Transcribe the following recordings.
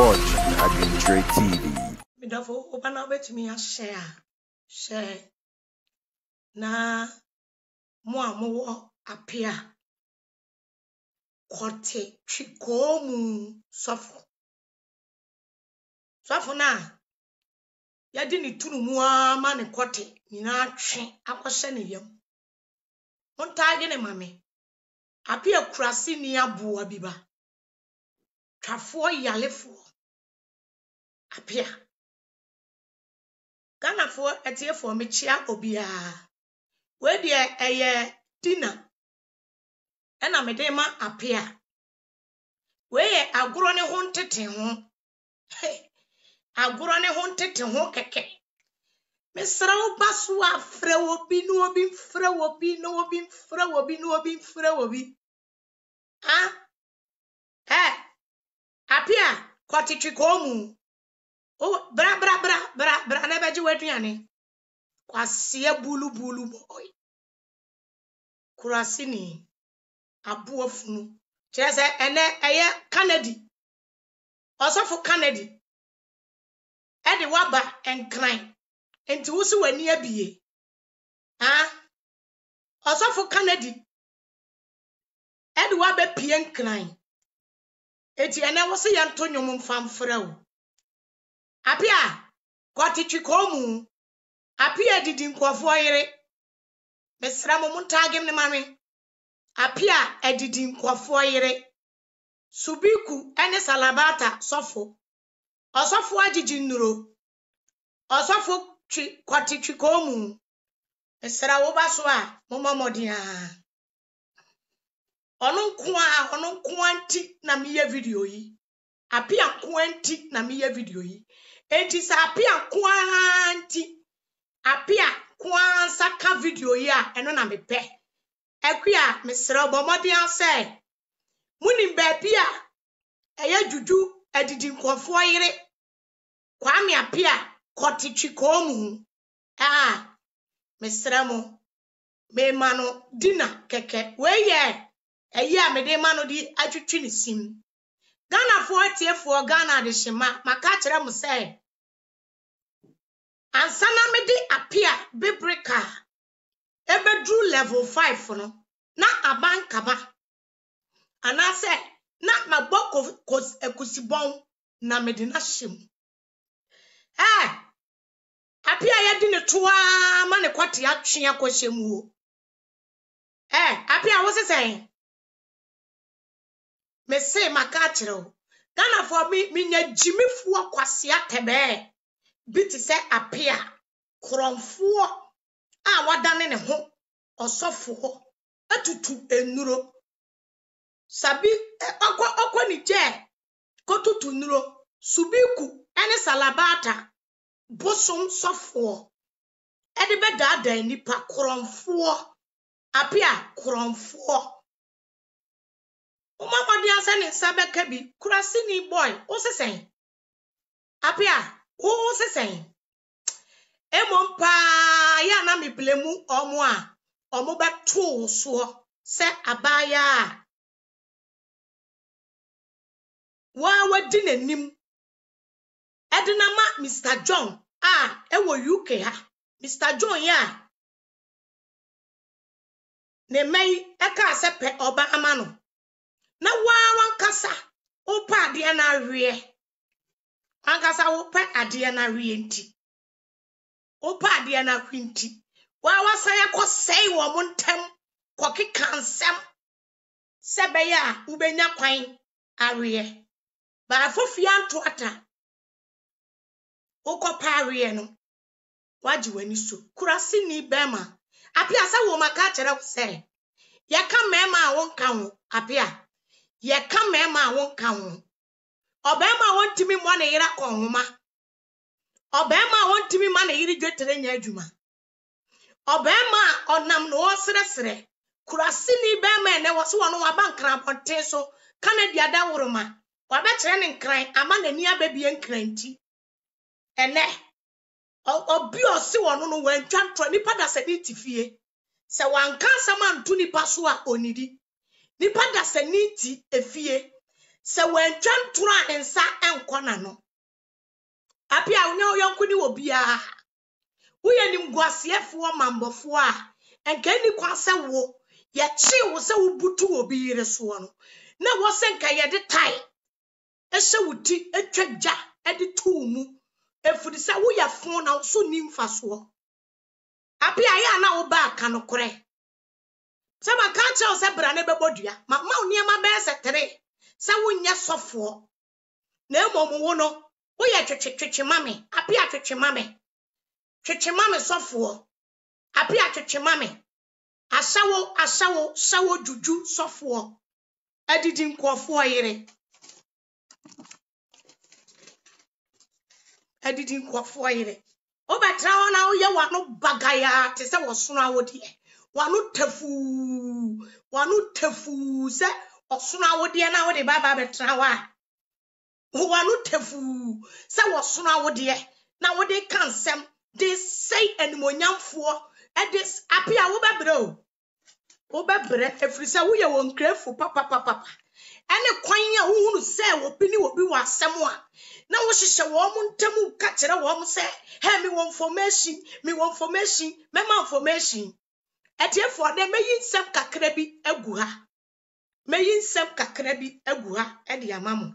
watch Adwenkyere TV. Midafo oba na obetumi ya share na mo amowo apia kote twikomu sofo na ya di ni tunu mu ama ne kote nyina atwe akɔhyɛ ne yam montaage ne mame apia kurasi ni aboa biba Trafo yalefo apia Ghana for etiefo mechia obia we de eye dina ena medema apia we ye agoro ne ho ntete ho agoro ne ho ntete ho keke mesra obaso afre obi no obi mfre obi no obi mfre obi no obi mfre obi ah eh Apia, kwatitri komu. Oh, bra, nebe ji wetu yane. Kwa siye bulu boy. Kurasini, abu ofunu. Chese, ene, eye, Kennedy. Oso fu Kennedy. Edi waba, enkline. Enti usu we niye biye. Ha? Oso fu Kennedy. Edi wabe piye enkline. Eti ene wose ya ntonyo mfamfrao. Apia, kwa tichikomu. Apia didi nkwafuayere. Mesramo muntagem ni mame. Apia edidi nkwafuayere. Subiku ene salabata sofo. Osofo ajiji nuro. Osofo kwa tichikomu. Mesramo baswa mumamodia. Onon kuanti na miye video yi. Apia kuanti na miye video yi. Enti sa apia kuanti. Apia kuansa ka video ya eno na mepe. Ekwia mesra obomodi anse. Muni mbepi ya. Eye juju edidi nkwafo yire. Kwa mi apia koti chikomu. Ah. Mesra mo. Me mano dina keke. Weye. Eya mede manu di atwitwi ni sim. Ghana for TF4 Ghana de shema makachira mu se. Ansana mede apia bebreka. Ebedru level 5 no. Na abankaba. Ana se na maboko ekusibon na mede na shim. Eh. Apia ya di ne toa ma ne kwate atwe akɔhyɛmu o. Eh, apia wo se sey. Me say makachiro. Ghana for me nye jimi fuwa kwa siya tebe. Biti se apia. Kronfuwa. A wadane ne ho. Osofu ho. Etutu enuro. Sabi. Okwa ni je. Kotutu nuro. Subiku. Ene salabata. Bosom sofuwa. Edibe dada nipa. Kronfuwa. Apia. Kronfuwa. Uma podia ser nem saber que bi curasini boy ou se sem apia ou se sem é mon pai a na me plemu omo ba tu so se abaya wa wadi nenim edna ma Mr. John ah e wo UK ha Mr. John ya ne mai e ka se pe oba amano na wawan kasa opa ade na rie ankasa opa ade na rie nti opa ade na kwinti wawa saya kosei wo montem koki kansem sebeya ubenya kwan arie ba fofia ntoata okopa arie no waji wani so kurasi ni bema apia sa wo maka kere se ya ka mema wonka ho apia Ye come mema won kawo. Obema won timi mo na yira konhoma. Obema won timi ma na yiri dwetere nya adwuma. Obema onam no osresre. Kurasi ni bema ne wose wono wabankran ponte so Canada da woroma. Wabekere ne nkran ama nani ababie nkranti. Ene obi osi wono no wantwa tro nipa da sedi tifie. Se wanka sama ntu nipa so a onidi. Nipa da seniti efie se wentwantura hensa enko na no apia unyo yonku ni obia uye ni mguasiefo mambofo a enka ni kwase wo ye chi wo se ubutu obi yire so no na wo se nka ye de tai ese wuti etwagja edi tumu efudi se wo ye fon na so ni mfaso apia ya na wo ba aka no kore se makanche wo se brane bebodua ma ma oni ma be se tere se wunya sofo na emom wo no wo ye twetwetwe mame apia twetwe mame sofo apia twetwe mame asawo sawo juju sofo edidi nkofo yire obatra ona wo ye wano bagaya te se wo sono awode wano tefu se osono awode na wo de baba betra wa wano tefu se wo sono awode na wo de kansem de sei enimonyamfo e this apia wo bebre o wo bebre efri se wo ye won krefo papa papa ene kwan ya hunu se wo pini wo bi wa asem a na wo hihye wo mu ntamu ka kire wo mu se he mi wo information me ma information etiefo de meyi nsem kakra bi agu ha e de amamo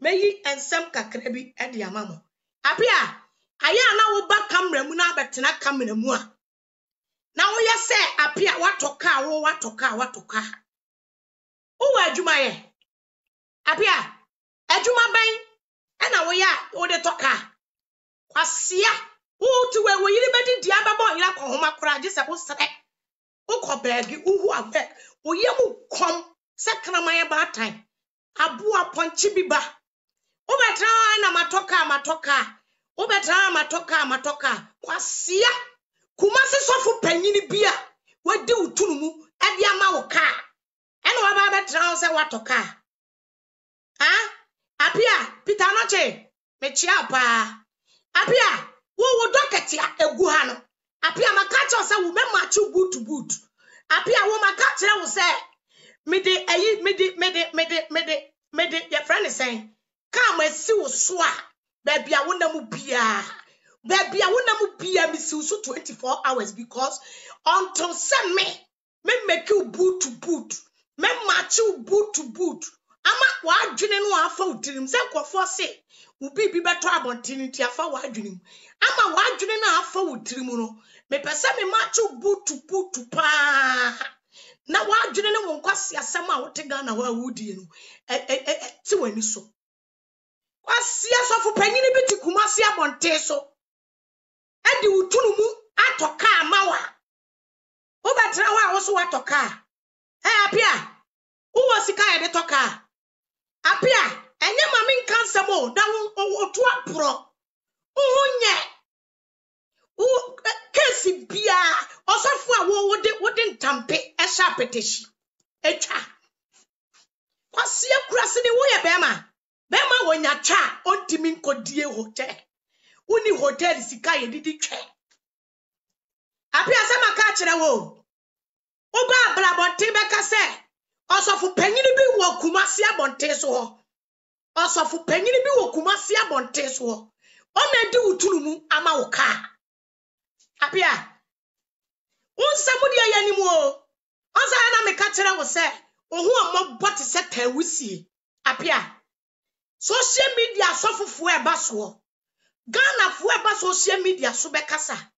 meyi nsem kakra bi e de amamo apia aya na wo ba camera mu na abetena camera mu a na wo ye se apia watoka wo watoka wo adwuma ye apia adwuma ban e na wo ya wo de toka kwasia wo tu we wo yiri bedi dia baba yira ko homa kora je se wo sere wo ko bagi uhu abe wo ye mu kom se kramaye ba time aboa ponchi biba wo betra na matoka Obetra matoka kwasia kumase sofu panyini bia wadi utunumu edi ama woka eno waba betra se watoka ha apia pita noche mechia pa apia wo doketia egu ha no apia makacha se wo memachi boot apia wo makacha wo se mede ayi mede your friend is saying come and see wo so a Baby, I won't be miss you so 24 hours because until send me make you boot to boot, me match you boot to boot. I'm not what dreaming one for dream, self for say, will be better about tinity for what dream. I'm a what dreaming half for dream, me person me match you boot to boot to pa. Now, what dreaming won't cost your summer or take down our wood, you know, so. Asia sofu panyini biti kumasi abonte so edi utunumu atoka amawa obetra wa wo so watoka apia uwo sika ya de toka apia enye mame nkansemo na wo otu apro uhunye u kesi bia osofu a wo wode ntampe esha peteshi etwa kwasia kurasi ni wo ye bema Bema wonya cha ontimi nkodie hotel. Uni hotel sika yedidi twa. Apia sema ka kire wo. Oba ablabonte beka se. Osofu panyini bi wo kumasi abonte so ho. Omedi utunumu ama wo ka. Apia. Unsamudi ayanimu o. Onza na me ka kire wo se. Ohu omo boti se tawusi. Apia. Social media sofu fueba so. Ghana fueba social media so bekasa.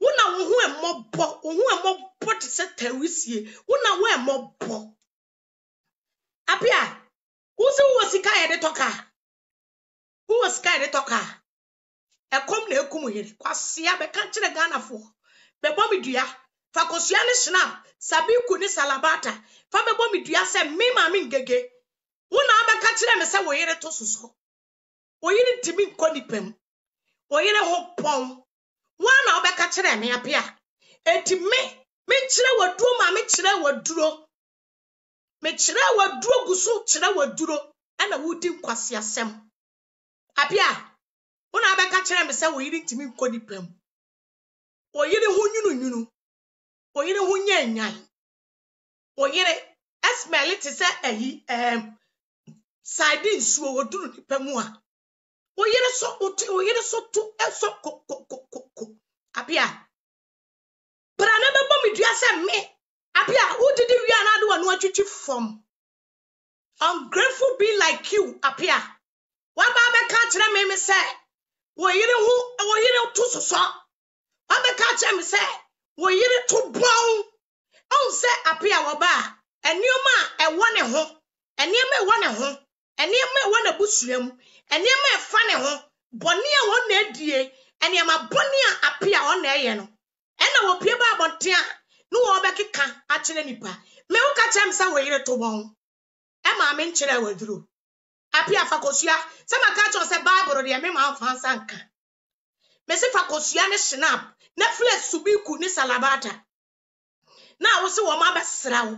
Una wohu emobbo, te se tawisie. Una wo emobbo. Apia, uzi wo sika ye de toka. Ekom na ekum yire, kwasia be kan kire Ghana fo. Be bomidua, fa kosia ne snap, sabi ku ni salabata. Fa be bomidua se me ma me ngege. Una abaka kire me se wo yire to soso. Wo yire timi nkonipem. Wo yire ho pon. Wana obeka kire me apia. Enti me kire waduro ma me kire waduro. Guso kire waduro ana wudi nkwase asem. Apia. Una abaka kire me se wo yire timi nkonipem. Wo yire ho nyunu. Wo yire ho nyanyan. Wo yire smell it is eyi side nsuo woduru nipa mu a oyere so to eso kokokoko abia bra na bebo medua se me abia who did you and I do one atwitwi from ungrateful be like you appear what baba ka kire me say oyere to soso baba ka kire me say oyere to brown on say appear wo ba enioma e wone ho enioma e wone ho enioma e wona busuam enioma e fa ne ho boni a won na die enioma boni a appear on na ye no ena wo pie ba bonte a no wo be keka a kire nipa me wo ka kire me say oyere to bon Emma men chile wedru. Apia fakosia. Sama kacho se baboro de me ma fansanka. Me se fakosia ne snap. Ne fle subiku ne salabata. Na wo se wo ma besra wo.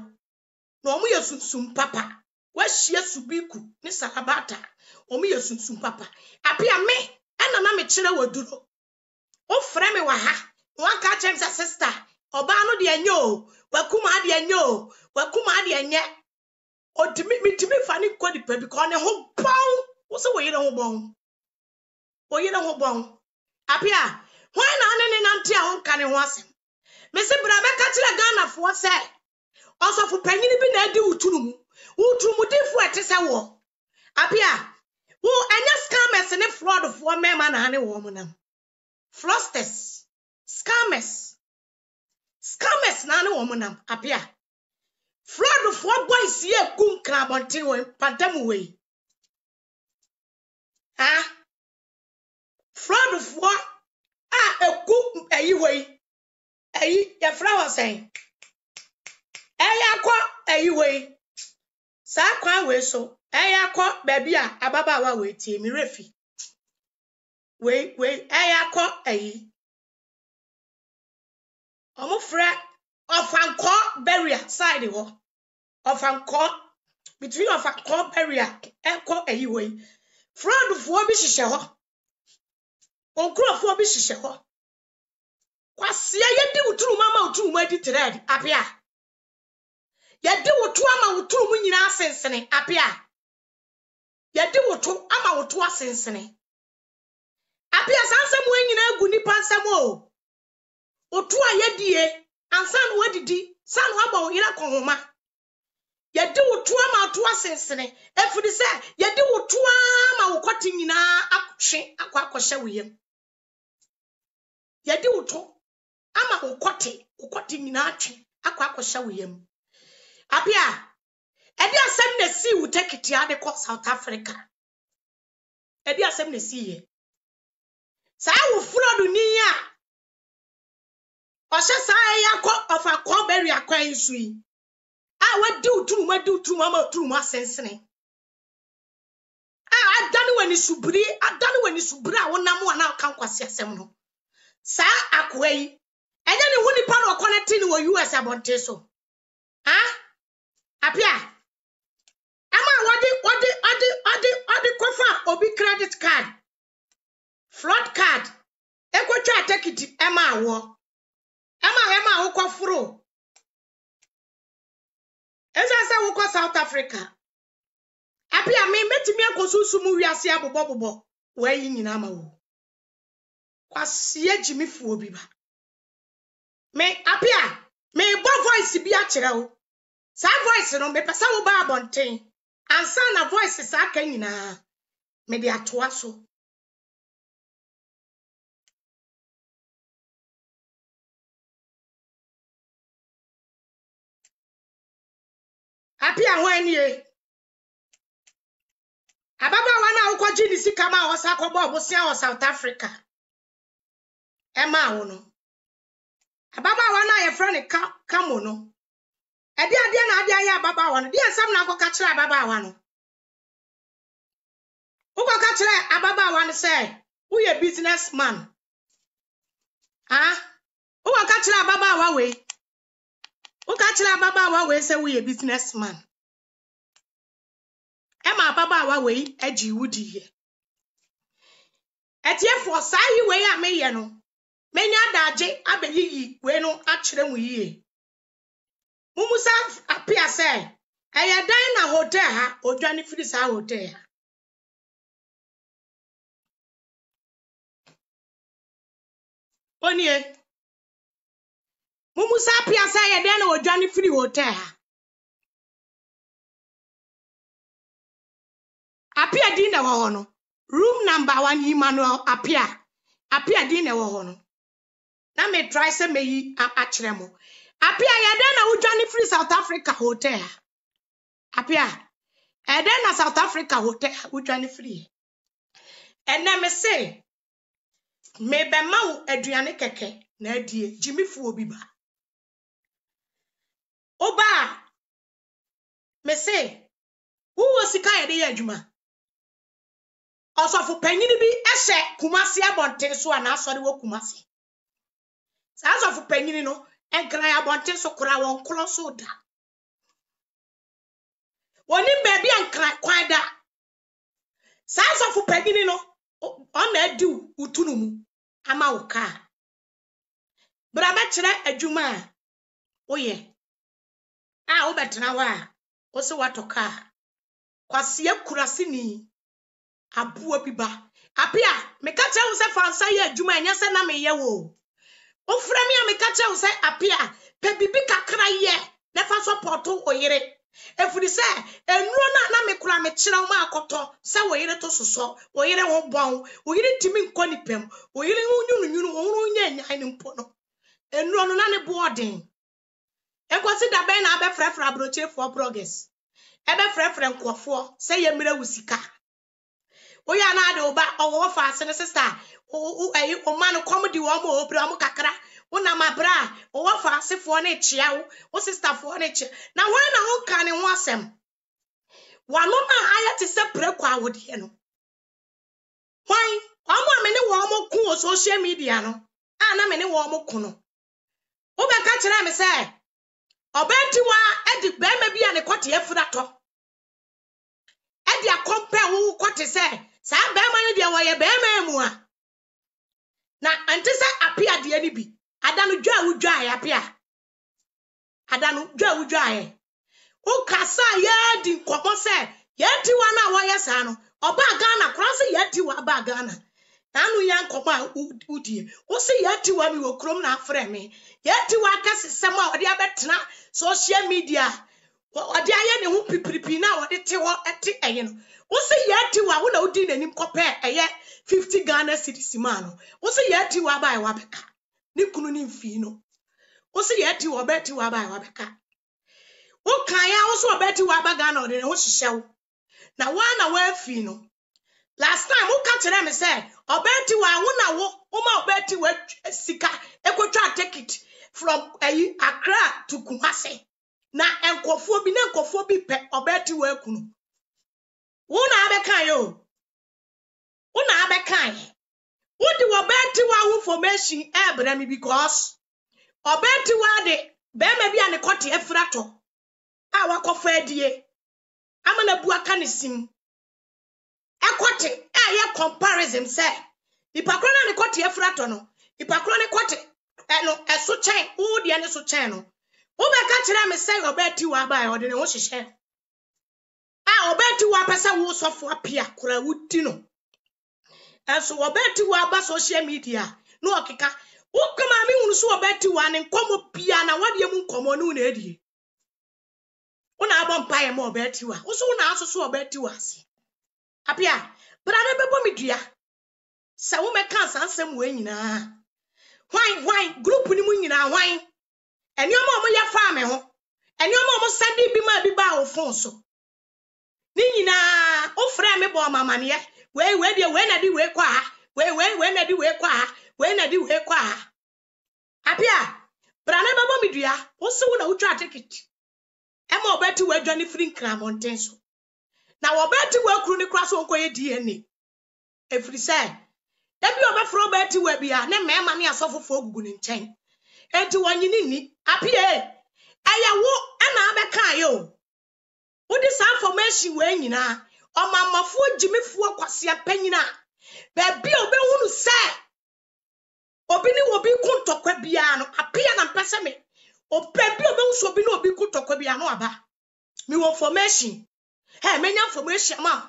Na omu ye sunsum papa. Wa hie subiku ne salabata. Omu ye sunsum papa. Apia me ena na me chile wedru. O frɛ me wa ha. Wa ka chem sa sister. Oba no de enye o. Wakuma de enye o. Wakuma de enye. O timi fani ko di pe because ne ho bon wo se wo yire ho bon wo yire ho bon apia ho na anene nante a ho kane ho asem me se bra be ka kire Ghana fo se oso fu panyini bi na di utunu mu di fu ete se wo apia wo anya scammers ne fraud fo mema na ane wo mo nam fraudsters scammers na ane wo mo nam apia fraud for boys here kum krabonte we padam we ah fraud for eku eyi we eyi ya fraud say eya kwa eyi we sa kwa we so eya kwa baby a ababawa we tie mi refi we eya kwa eyi omo fra Ofanko barrier side ho. Ofanko between Ofanko barrier eko eyiwe. Fraud fo bi hihye ho. Onkro fo bi hihye ho. Kwase ye di wuturu mama wuturu ma di thread apia. Ye di wutu ama wuturu nyina asensene apia. Ye di wutu ama wutu asensene. Apia sansem we nyina agu nipa nsem o. Otu aye die Ansan wo didi san wo ba wo yira konhoma ye de wotua ma to asensene efudi se ye de wotua ma wo kwati nyina akwhwe akwakohye weyem ye de woto ama wo kwati nyina atwe akwakohye weyem abia e de asem na si wo tekiti ade ko South Africa e de asem na si ye sa wo furo ni ya Osha sai yakọ ofakọ beri akwa nsui. A wadi uturu ma uturu ma sensene. A adani wani subri a wona mo na kan kwase asem no. Sa akwa yi. Enye ne woni pa no connect ni wo US abonte so. Ha? Apia. Ama wadi kofa obi credit card. Fraud card. Ekwocha tekiti ema awo. Emma wo kwafuro. Esa se wo kwa South Africa. Apia me metimi akosusu mu wiase abobobobo. Wa yi nyina ma wo. Kwase agimifuo bi ba. Me apia me bo voice bi a kire wo. Sa voice no me pesa wo ba abonten. Ansa na voice sa aka nyina. Me de atoa so. Apia hwaniye ababa wana ukwaji ni sika ma osa akobo obosia o South Africa ema awo no ababa wana ye frane kamo no ade na ade aye ababa wana de ensam na akoka kire ababa wana ukoka kire ababa wana say who ye businessman ah ukoka kire ababa wa we Ukachira baba wa we se we businessman. Ema baba wa we eji wudi ye. Etie for sai we ya me ye no. Menya daje abeyi we no akire mu ye. Mumusa apia se Eya dan na hotel ha odwane firi sa hotel ha. Onie. Mumu sa piasa ya dan na odwane firi hotel ha. Apia din na wo no. Room number 1 Emmanuel apia. Apia din na wo no. Na me try say me yi akere mo. Apia ya dan na odwane firi South Africa hotel ha. Apia, and then na South Africa hotel udwane free. And then me say, me be mau aduane keke na adie Jimmy fu obi ba. Oba, me say, who was sika yede adwuma? Also for panyini bi ehye Kumasi abonten so ana asori wo Kumasi. Sa also for panyini no enkran abonten so kura won kolo so da. Oni baby ankra kwada sanso fu pagini no ona adi utunu mu ama wo ka bra ba kire adwuma a oye a wo betena wa wo se watoka kwase akurase ni abuo biba apia meka kire wo se fansa ye adwuma enya se na me ye wo ofra me meka kire wo se apia pe bibi kakra ye na fa support oyere efuri se enuro na me kura me kire ma akoto se wo yire to soso wo yire ho bon wo yire timi nkoni pem wo yire nyunu wo ru nyanya ni mpo no enuro no na ne boarding enkwasi da ben na abefrefra brochefo progress ebefrefra nkofo se ye mire wusika wo ya na ade oba owo fa ase ne sister o ayi o ma no komdi wo ma obra mo kakra una mabra owa fa asefo na echiawo o sister fo na echi na where na ho kan ne ho asem wano na ayate se brekwa wode no why omo me ne wo mo ku o social media no ana me ne wo mo ku no wo be ka kire me se obetiwa edi be ma bia ne kwate afurato edi akompa wo kwate se sa be ma ne dia wo ye be ma mu a na antisa apia de ni bi Adanu jwa wujwa ya pia. Adanu jwa wujwa ya. Ukasa ye di kwa se. Yeti wana wa yesano. Oba gana. Kurasi yeti wa ba gana. Nanu yan kwa udie. Usi yeti wa mi wakrom na freme. Yeti wa kasi sema wadi abetina. Social media. Wadi ayene hupi pripina wadi tewa eti ayeno. Usi yeti wa una udine ni mkope aye 50 Ghana cedis simano. Usi yeti wa ba ya wabeka. Nikunu ni mfino. Osi yeti wabeti waba ya wabeka. Ukaya osu wabeti waba gana odine oshishewu. Na wana wefino. Last time ukatire me say, obeti wa una wo, uma obeti we sika. Eko try take it from Accra to Kumasi. Na enkofobi pe obeti we kunu. Una abeka yo. Una abeka ye. What do obeti wa information ebremi because obeti wa de be ma bia ne kote efrato a wakofa adie amana buaka ne sim ekote a ye comparison say ipakro na ne kote efrato no ipakro ne kote no eso chen wo de ne so chen no wo be ka kire me say obeti wa ba e ode ne wo hihye a obeti wa pesa wo sofo apia kura wudi no Enso obeti wa ba social media no okeka ukama mi hunu so obeti wa ne nkomo bia na wade mu nkomo no na edie una abo mpae mo obeti wa uso una asoso obeti wa ase apia brade bebo midua se wo meka sansem we nyina hwan group ni mu nyina hwan enioma omo ya fa me ho enioma omo sadi bi ma bi ba wo fon so ni nyina ofra me bo mama ne we dia we na di we kwa we na di we kwa we na di we kwa apia bra na babo midua wo se wo na utwa ticket e ma obeti we adwane firi nkran monten so na wo beti we kru ni kra so nkoye dna e firi sai da bi obefro beti we bia na mema ne asofofo gugu ni nchen enti wanyini ni apia eya wo e na abekan yo wo di some information we nyina Omamafo jimifuo kwase apanyina baabi obehunu se obi ni obi kuntokwa bia no apia na mpese me obi obehunu so obi ni obi kuntokwa bia no aba me won formation. Hey, me nyan formation ma.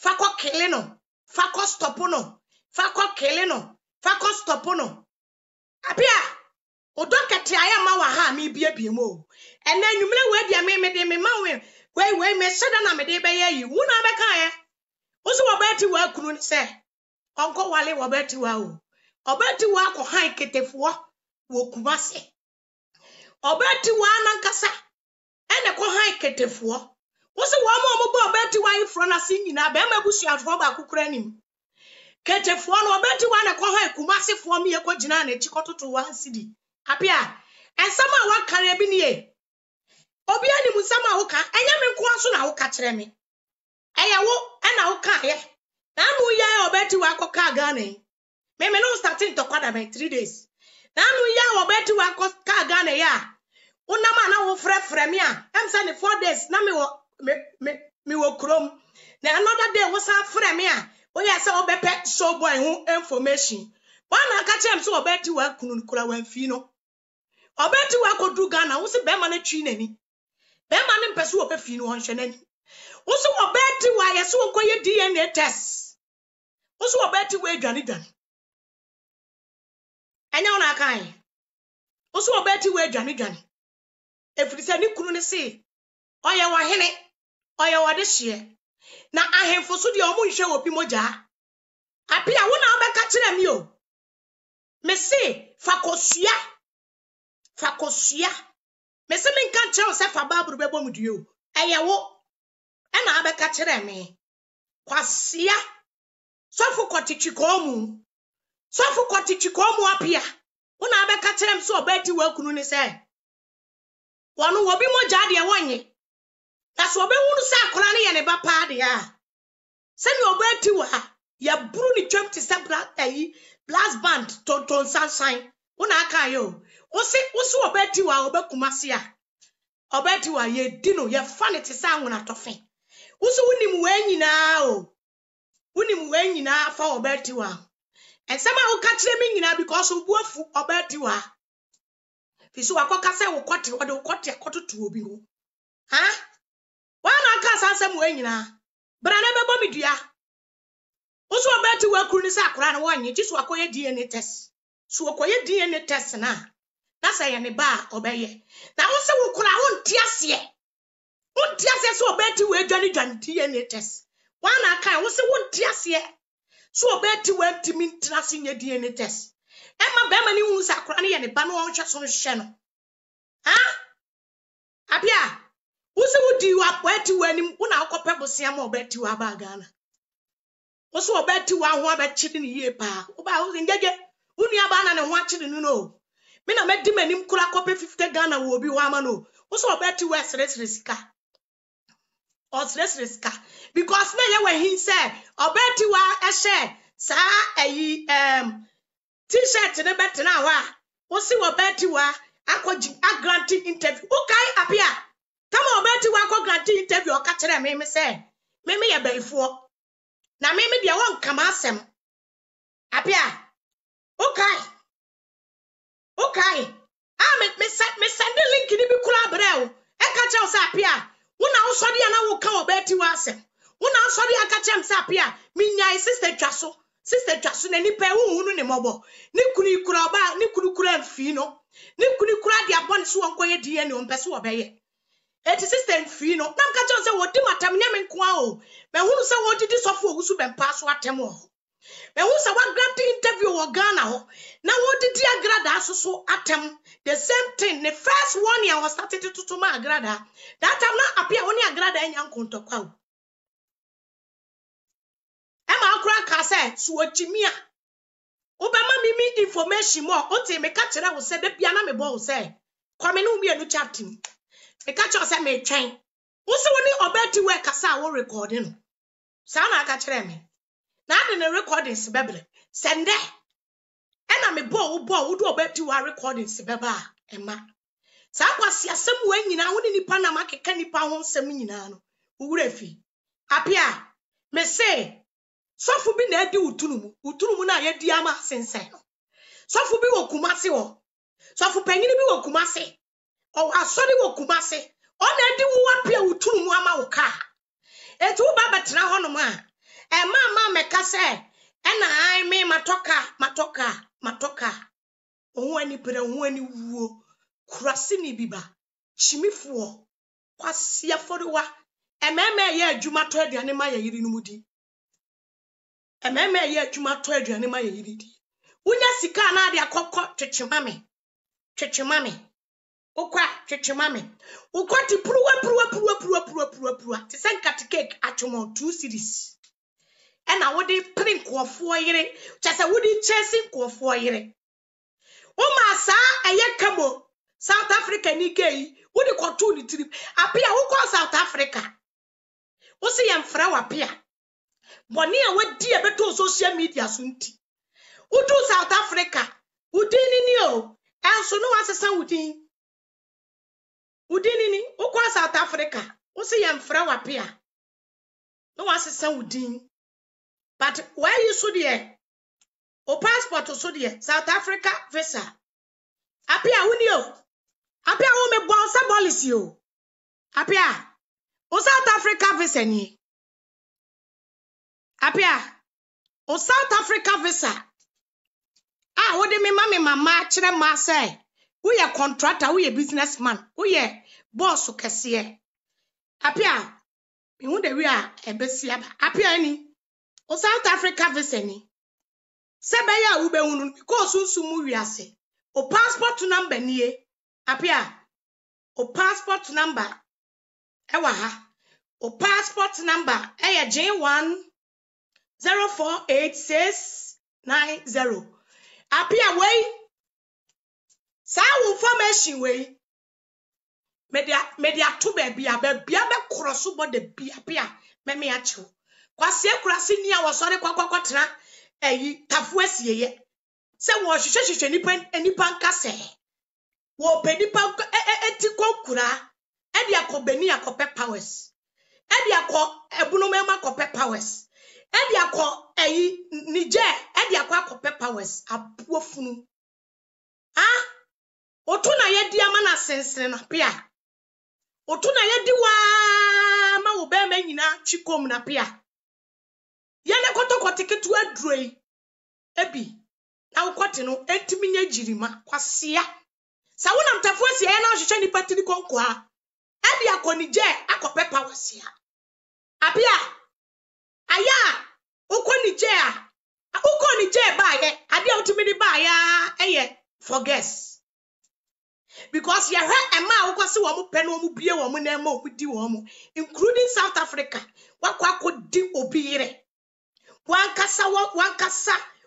Fako kele no. Fako stop no. Fako kele no. Fako stop no. Apia. Odokete aya ma wa ha me bia bia mo. Ena nwumle we dia me de me ma we me seda na me de be ye yi. Wo na be kan ye. Wo so wo ba ti wa kunu ni se. Onko wale wo ba ti wa o. Obeti wa ko han ketefuo wo kumase. Obeti wa nankasa ene ko han ketefuo. Wo se wo ma obo obeti wa ifro na sin nyina be ma busu afro ba kokura nim. Ketefuo no obeti wa ne ko han kumase fuo me ko jina na chi kototo wa sidi. Apia ensama wa kare bi nie. Obi ani musama wo ka enya me ko aso na wo ka kire me. Eya wo ena wo ka ye. Na mu ya obeti wa ko ka gane. Me no starting to kwada by 3 days. Na no ya obeti wa ka Ghana ya. Una ma na wo frefre me a. Em say 4 days na me wo krom. Na another day wo sa frefre me a. Wo ya say obepe show boy ho information. Ba na ka chem so obeti wa kunu kura wan fi no. Obeti wa ko du Ghana wo se be ma na twi nani. Be ma ne mpese wo pe fi no hwe nani. Wo se obeti wa ye so ko ye DNA test. Wo se obeti wa adwane. Anya ona kan oso obeti we adwane efirisa ni kunu ne se oye wa hene oye wa de hye na ahemfo so de omo nhwe opi moja apia wo na obeka kire mi o me se fakosua me se men kan kire o se fa babru be bom duo eye wo e na obeka kire mi kwasia sofu kwatichi ko mu Sofu kwatichi ko mu apia. Una abeka kyerem so obeti wa kunu ni se. Wanu obi moja de wonye. Na so obi hunu se akora ne ye ne bapa de a. Se ni obeti wa ya buru ni twem ti sebra ayi blast band ton sunshine. Una aka yo. Osi obeti wa obekumase a. Obeti wa ye di no ye fa ne ti se anwona tofe. Osi wonim we nyina o. Wonim we nyina fa obeti wa. And some will catch them in because of what about you are. This will cockase will cut what will cut your quarter to be. Huh? Why not cast some way in a but I never bomb ya? Also, about to work on this acronym one, you just walk away DNA test. So, acquire DNA test and ah. That's a any bar obey. Now, also will call our own tears here. One tears so about you were Johnny DNA test. Why not can also one tears here? So obeti went to me tracing your DNA test. Emma Bemani who's a cranny and a banner just on channel. Huh? Apia, who's would you up where to when him when I copper was Sam or bet to Abagana? Also, a bet to one wabber chicken ye pa. Oba who's in Gaga, who near banana and watching and you know. Men I met him and him could a copy 50 Ghana will be one man. Also, a bet to West Riska. Or stress riska because now when he said obeti wa ehye sa ayi t-shirt ne bet na wa wo si obeti wa akwaji agranting interview okay appear kama obeti wa akwa granting interview o ka kire me say me ye bayifuo na me dia won kama asem appear okay ah me send the link ni bi kula breo e ka che o say appear Una usodi ana wo ka obeti wa asem. Una usodi aka chem se apia. Minyai sister twaso na nipa ehunhunu ne mobo. Ni kunu kura ba, ni kunu kura mfi no. Ni kunu kura de abon so onkoye die ne ompese wo beye. Eti sister mfi no. Na mka chem se wo di matam nya menkoa o. Me hunu se wo didi sofo ogusu bempa so atem o. Me hunu se wa grant interview wo Ghana ho. Na wo didi agrada asoso atem. The same thing, the first one year was started to my agrada. That time not appear only agrada and young contokau. Emma Cracker said, Suochimia. Obama mimi information more. Ote me catcher will say the piano me ball say. Come no be a new chatting. The catcher said me train. Also only obeti work as I will recording. Sana catcher me. Now the recordings, baby. Send there. Ena me bo do obeti wa recording se beba ema sa kwasi asem we nyina wo ni nipa na makeka nipa ho nsem nyina no owura fi apia me say sofu bi na edi utunumu na ye di ama sense sofu bi wo kumase wo sofu panyini bi wo kumase o asori wo kumase o na edi wo apia utunumu atena hono mo a e mama meka se e na ai me matoka ohu ani pere ohu ani wuo kurase ni biba chimifo kwase aforiwa ememe ye adwuma to aduane ma ye yiri numudi ememe ye adwuma to aduane ma ye yiri di unya sika na ade akokko twetwe mame Ukwa, chechemame. Ukwa ti pruwa. Tisen katikek achomon 2 series. Ena wodi print kwa foyere. Chasa wodi chasing kwa foyere. Uma sa eye kamo. South Africa ni kei. Wodi kwa 2 ni 3. Apia ukwa South Africa. Usi yamfrawa apia. Mwani ya wedi ebeto social media sunti. Udu South Africa. Udini niyo. Enso no asesan udini. Udinini, ukwa South Africa. Usi yamfra wapia. No wasisa udin. But where you sudie? O passport sudie. South Africa visa. Apia unio. Apia ume bonsa bolisi yo. Apia. O South Africa visa ni. Apia. O South Africa visa. Ah, wode mi mama chile mase. Uye contractor, uye businessman, uye boss ukesiye. Apia, miunde wia ebesiaba. Apia eni, o South Africa veseni. Sebe ya ube unun, miko susumu wiase. O passport number niye. Apia, o passport number. Ewa ha. O passport number. Eya J1 048690. Apia wei. Sa information we media to be a crossu body be appear me achu. Kwasi krasinia was sorry kwakwakwatra e tafwes ye. Se was she any pancase. Wo pedi pank etikokura edia kobenia kope powers. Edia ko ebunumema kope powers. Edia ko e nije edia kwa kope powers apuofunu. Ah Otuna ye di amana sense na pia. Otuna ye di wa ma obeme nyina chikom na pia. Ye ne koto kotiketu adroi. Ebi. Na ukwati no entiminye jirima kwasia. Sa wona mtafuasi ye na ohwehwe ni patiri konkwa. Ebi akonije akopepa wasia. Apia. Aya ukonije. Ukonije baaye ade otumini baaya eye forgets. Because ya he ema ukwasi wamu penu wamu biye wamu na ema okudi wamu. Including South Africa. Wakwako di obire. Wankasa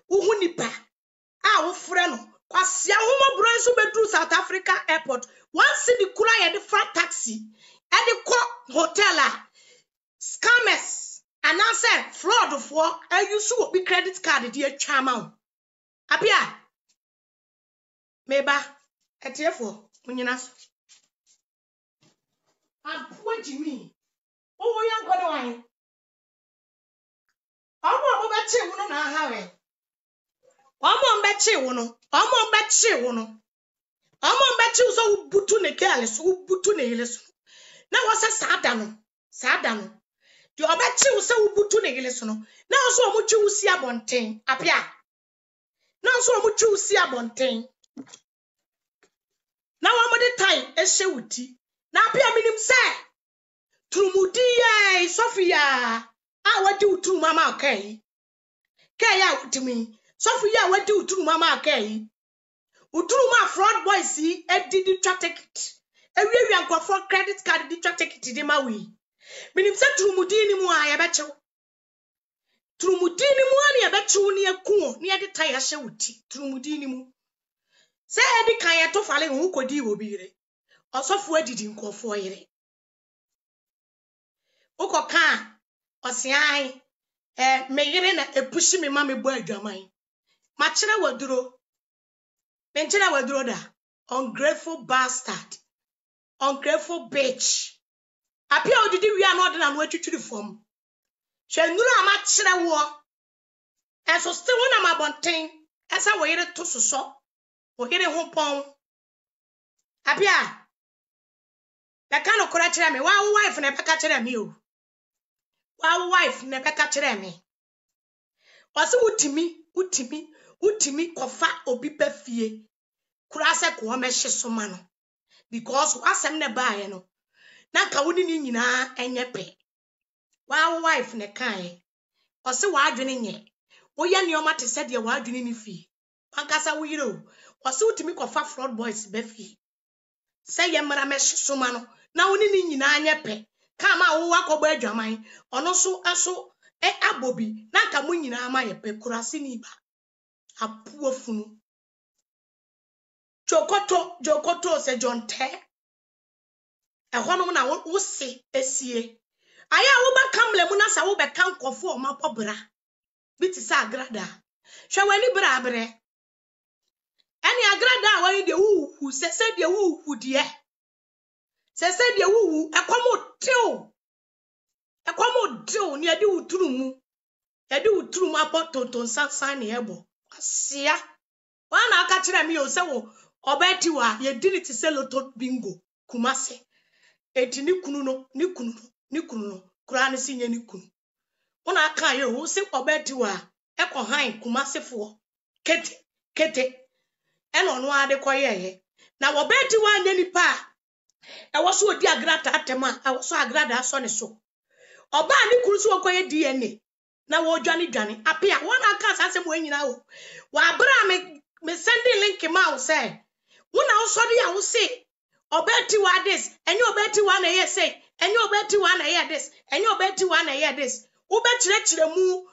uhunipa. Ufreno. Kwa siya humo bronsu bedru South Africa airport. Wansi di kula ya di frat taxi. Edi kwa hotela. Scammers. Anase fraud of work. E yusu wopi credit card diye chama. Apia. Meba. Etiefo munyinaso apo jimi owo ya ngodo wan omo ba chi wuno na hawe omo ba chi so ubutu ne kale so ubutu ne yele so na wose sada no di oba chi so ubutu ne yele so no na so omo chi usi abonten apia na so omo chi usi abonten na wamode time ehye wuti na apia minim se turumudi ye Sofia a wadi uturu mama akai kai a utimi Sofia wadi uturu mama akai uturu ma fraud boys yi edidi twa ticket ewiwi ankofo credit card di twa ticket di ma wi minim se turumudi ni mu a ye bechew turumudi ni mu a ye bechew ni ekuo ni edi time ehye wuti turumudi ni mu se edi kan ye to fale hu kodi obire osofo adidi nkofo yire ukoka osian meyire na epushi me ma mebo adwaman ma kire waduro da ungrateful bastard ungrateful bitch apia odidi wia na odina no atwitwiri fom hwe nuru ama kire wo eso still wona ma bonten esa wo yire to soso Ogere hompon. Apia. La kano kora chira me. Wa wife na paka chira me o. Our wife me beka chere me. Wasi utimi kofa obi pe fie. Kura se ko me hye soma no. Because asem ne baaye no. Na ka woni ni nyina enye pe. Our wife ne kai. Wasi wa adwene nye. Oya ne o mate se de wa adwene ni fie. Pankasa wo yiro. Wasi utimi kofa fraud boys be fie. Se ye mra me hye soma no. Na woni ni nyina enye pe. Kama wo akọgba adwaman ono so aso e abobi na ka mo nyina amaye pe kurasi ni ba apuo funu jokoto se jonte e honom na wo se esie aya wo ba kamle mu na sa wo be kan kofo o mapobra biti sa agrada hwe wani bra bre ani agrada wa ni de wuhu sese de wuhu de sese de wuhu e komo teu ni ade uturumu ade uturumu apototon sansan ne ebo asia wana aka kire me yo se wo obeti wa ye diniti se loto bingo kumase edini kunu no kura ne sinye ni kunu wana aka ye wo se obeti wa e ko han kumase fo kete eno no ade koyeye na obeti wa nya ni pa ewo so odi agrata atema ewo so agrada aso ne so oba ni kuru so okoye DNA na wo dwane apia wana aka sa se mo nyina wo wa abra me sending link ma wo se wona wo so de ya wo se obeti wa this enye obeti wa na ye se enye obeti wa na ye this enye obeti wa na ye this wo bechirekire mu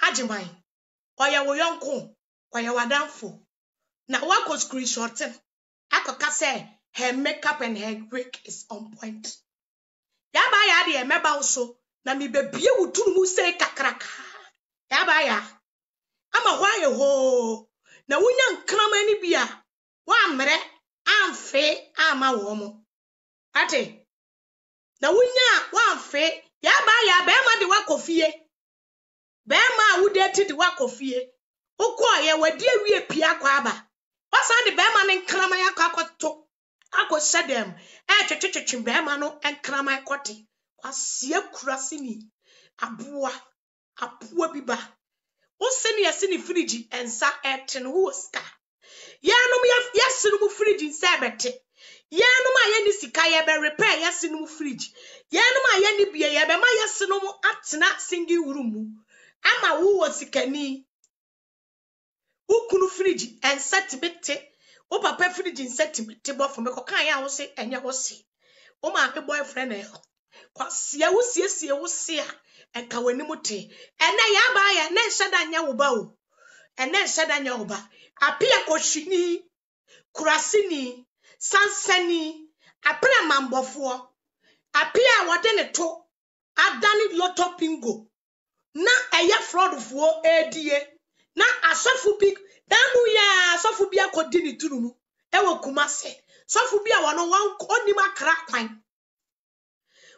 ajimai, oya woyonko, oya wadanfo. Na wako screenshot, ako kase, her makeup and her wig is on point. Yabaya de meba also. Na mi bebie wuturu mu sei kakraka. Yabaya. Ama hwa ye ho. Na wunya nkrama ni bia. Wa mre amfe ama wo mo. Ate. Na wunya wa amfe. Yabaya be ma de wakofie. Be ma wudeti de wakofie. Okoye wadi awie pia kwa aba. Wasa de be ma ne nkrama yakwakoto. Ako sedem e bema no enkrama ekoti kwasie kurasi ni abua biba o sene yesi ni fridge ensa etin wo ska yanum yesi no mu fridge nsa bete yanum aye ni sika ye be repair yesi no mu fridge yanum aye ni bia ye be ma yesi no mu atena single room mu ama wo sikani ukunu fridge ensa tibete o papa fridge insetiment bo for me ko kan ya wo se enye wo se o ma pe boyfriend e kwase ya wo siesie wo se a enka wani mute ene ya ba ya na nshada nya wo ba o ene nshada nya wo ba apia ko shini kurasini sansani apra mambofo apia wode ne to adani lotto pingo na eya fraudfo edie na asafu big Danu ya sofu bia kodi ni tunumu. Ewo kumase. Sofu bia wano wanko. Oni makara kwain.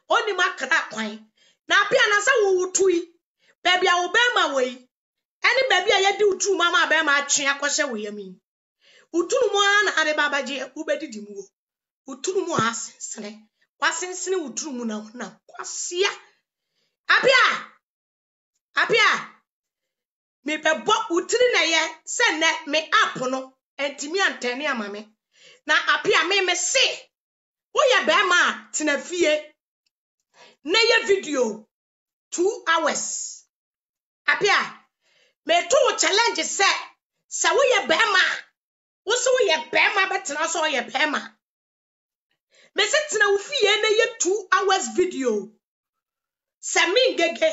Oni makara kwain. Na pia nasa uutui. Bebi ya ubema wei. Eni bebi ya yedi utu mama bema achinya kwa she weyemi. Utunumu ana hane babaji ubedi dimuo. Utunumu asinsine. Wasinsine utunumu na una. Kwasia. Apia. Me bebo utiri na ye se ne me apono entimi anteni amame na apia me se wo ye be ma tinafie na ye video 2 hours apia me to challenge se wo ye be ma wo se wo ye be ma betena so ye be ma me se tina wo fie na ye 2 hours video se mi gege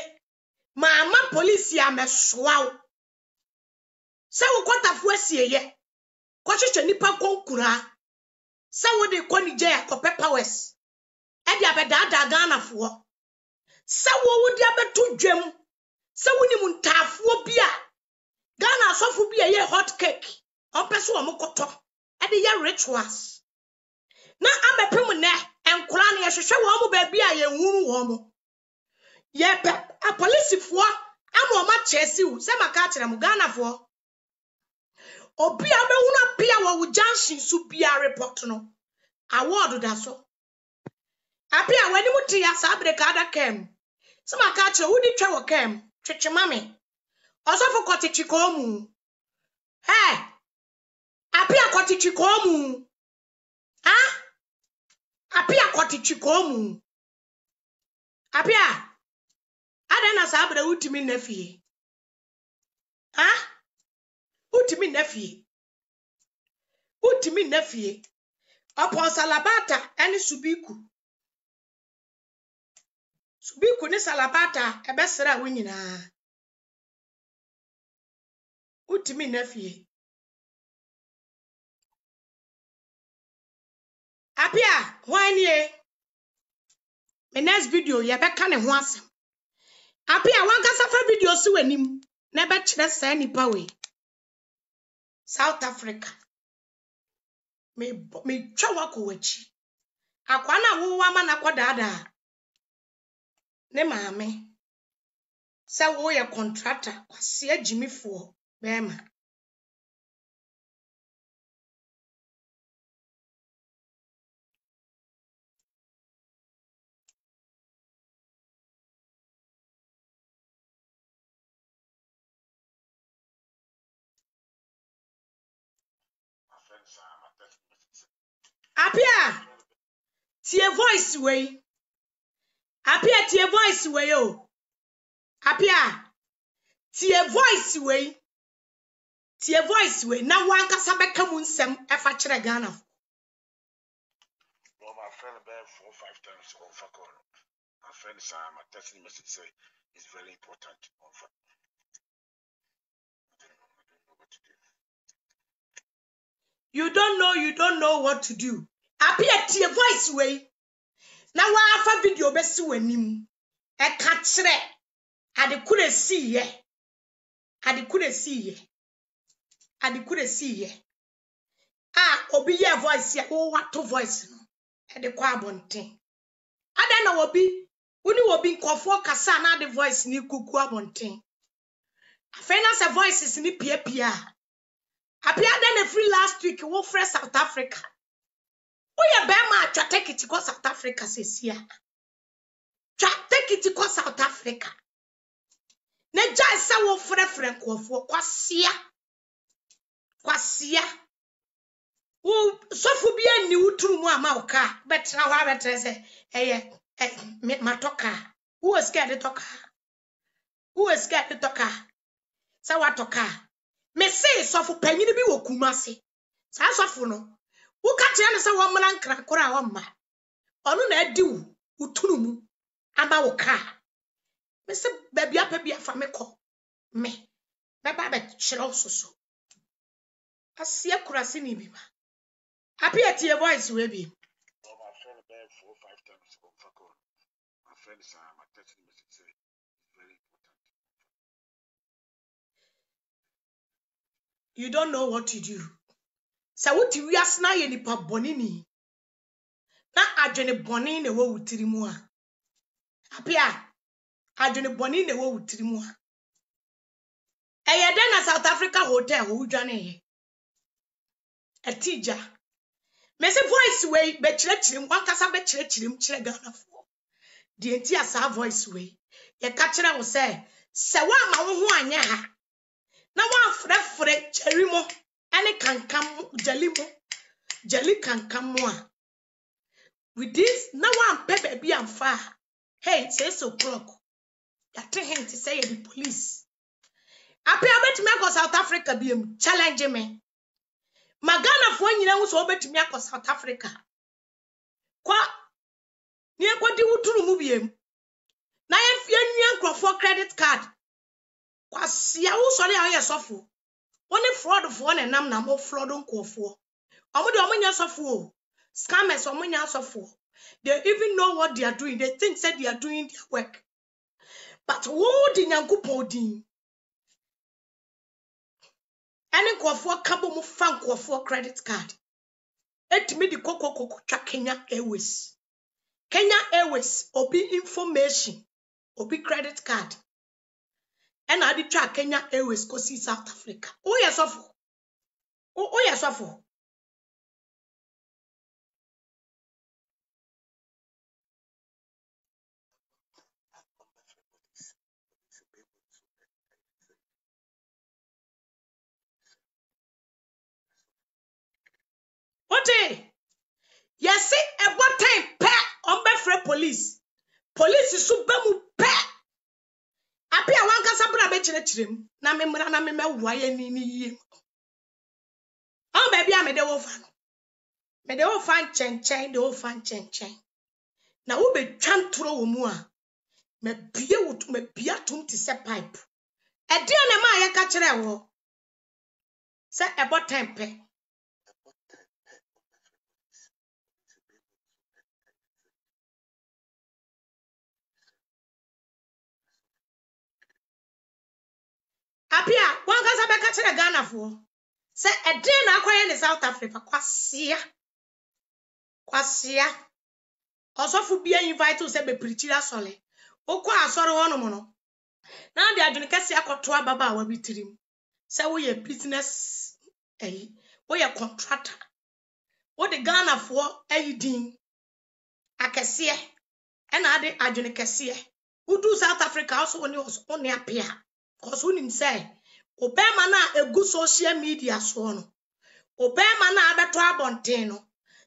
mama police ya me soa se wo kwatafo asieye kwachechwe nipa konkura se wo de konije ya kope powers e dia be daada ganafo sawo wodi abeto dwam sawo ni muntafuo bia Ghana asofo bia ye hot cake opeso omokoto e de ye rituals na amepem ne enkora na ye hwehwe wo mo ba bia ye nwuru wo mo ye pe a police fo ama o ma chese u se maka kire mo Ghana fo obi abehuna bia wo junction su bia report no award da so apia wani muti ya sabre kada kem sema kache udi twa kem twetwe mame osofo kwatichi komu apia kwatichi komu apia kwatichi komu apia adana sabre utimi nefie utimi nefie opo salabata eni subiku Subiku ni salabata ebesera winyina. Utimi nefie. Apia, wanye. Me next video yebeka ne ho asem. Apia wankasa fa video si wanim na be kire sa nipa we. South Africa. Me twa ko wachi. Akwa na wo wa ma na kwadada. Ne maame se wo ye contractor kwase agimifo bema Apia tie voice wey Apia tie voice wey o. Apia tie voice wey na wankasa beka mu nsem e fa kire Ghana fo. Well, my friend been 4 or 5 times on Fakor. My friend sent me a text message say it's very important on Fakor. You don't know what to do. Apia tie voice wey. Na wa afa video be si wanim e ka kire ade kure si ye obi ye voice ya wo wato voice no e de kwa abonten ada na obi uni obi nkofo kasa na de voice ni kuku abonten afena se voices ni pia apia ada na free last week wo fresh South Africa Oya bema twa take it go South Africa sesia. Twa take it go South Africa. Na jai se wo frefre nkofo kwasia. Wo sofu bia ni wuturu mu ama oka betra ho abetre se eye matoka. Who is scared to talk? Sa wa toka. Me say sofu panyini bi wo kumase. Sa sofu no Uka tena sa wamla nkra kora wamma. Onu na edi wu utunumu aba woka. Me se babia pa bia fa me ko. Me baba ba chiro soso. Asia kura se ni bima. Apia tie voice we bi. My friend been 4 or 5 times on Fakor. My friend sent me a text message say very important. You don't know what to do. Sa wuti wiasna ye nipa bonini na adwene bonini ne wo wutiri mu a apia adwene bonini ne wo wutiri mu a eye de na South Africa hotel wo dwane ye atija me se voice wey be kirekirim wankasa be kirekirim kire Ghana fo de enti asa voice wey ye ka kire wo se wa ma wo ho anya ha na wa frefre kyerimo Any kankam jelly kankam one. With this, now I'm pepper be and far. Hey, it's 6 o'clock. That thing to say the police. I bet me go South Africa be challenge me. Magana for you know so bet me go South Africa. Kwa near kwadi wuturu mu biem. Na yefie nyan krofo credit card. Kwa sia wo sori aye sofo. One fraud for one and na more fraud on call for. Omo de omo nya sofo. Scammers omo nya sofo. They even know what they are doing. They think that they are doing their work. But wo di Nyankopon din. Ene kwofo kabo mu fan kwofo credit card. Etimi di kokoko twa Kenya Airways. Kenya Airways obi information, obi credit card. Ena di twa Kenya Airways kosi South Africa. O yesofo. Yes, at what time pet on before police? Police is super mu pet. Appear one casabra betching. Namemana wire ni. Oh, baby, I made the orphan. Made the orphan chain, the orphan chain. Now, who be chant through moa? Me beer would me beer tum to set pipe. A dear Namaya catcher. Say at what time pet? Apia, one gaza back to the Ghana for. Say a den acquire in South Africa. Quasia. Also, for being invited to say be pretty sole. O qua sorrow on a mono. Now they are doing Cassia Cotua Baba will be trim. Say we a business, eh? We a contractor. What the Ghana for, eh? Dean. A cassia. And I did Adwenkyere cassia. Who do South Africa also only appear. Because when him say, Obama na a good social media swan. Obama na abetwa bonteno.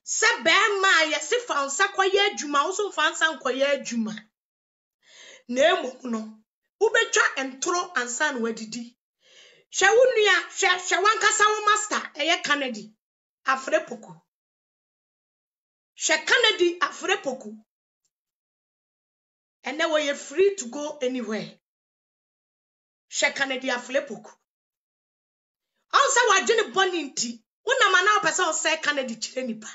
Se bema yesi fansa kwaye juma usun fansa kwaye juma. Nemo no. Ubecha entro ansan wedidi. She wunya she wanka sawo master eye Kennedy. Afrepoku. She Kennedy afrepoku. And now you're free to go anywhere. Shekane dia flepoku. Onse wa dwene boni nti, wona ma na opese onse Kennedy chire nipa.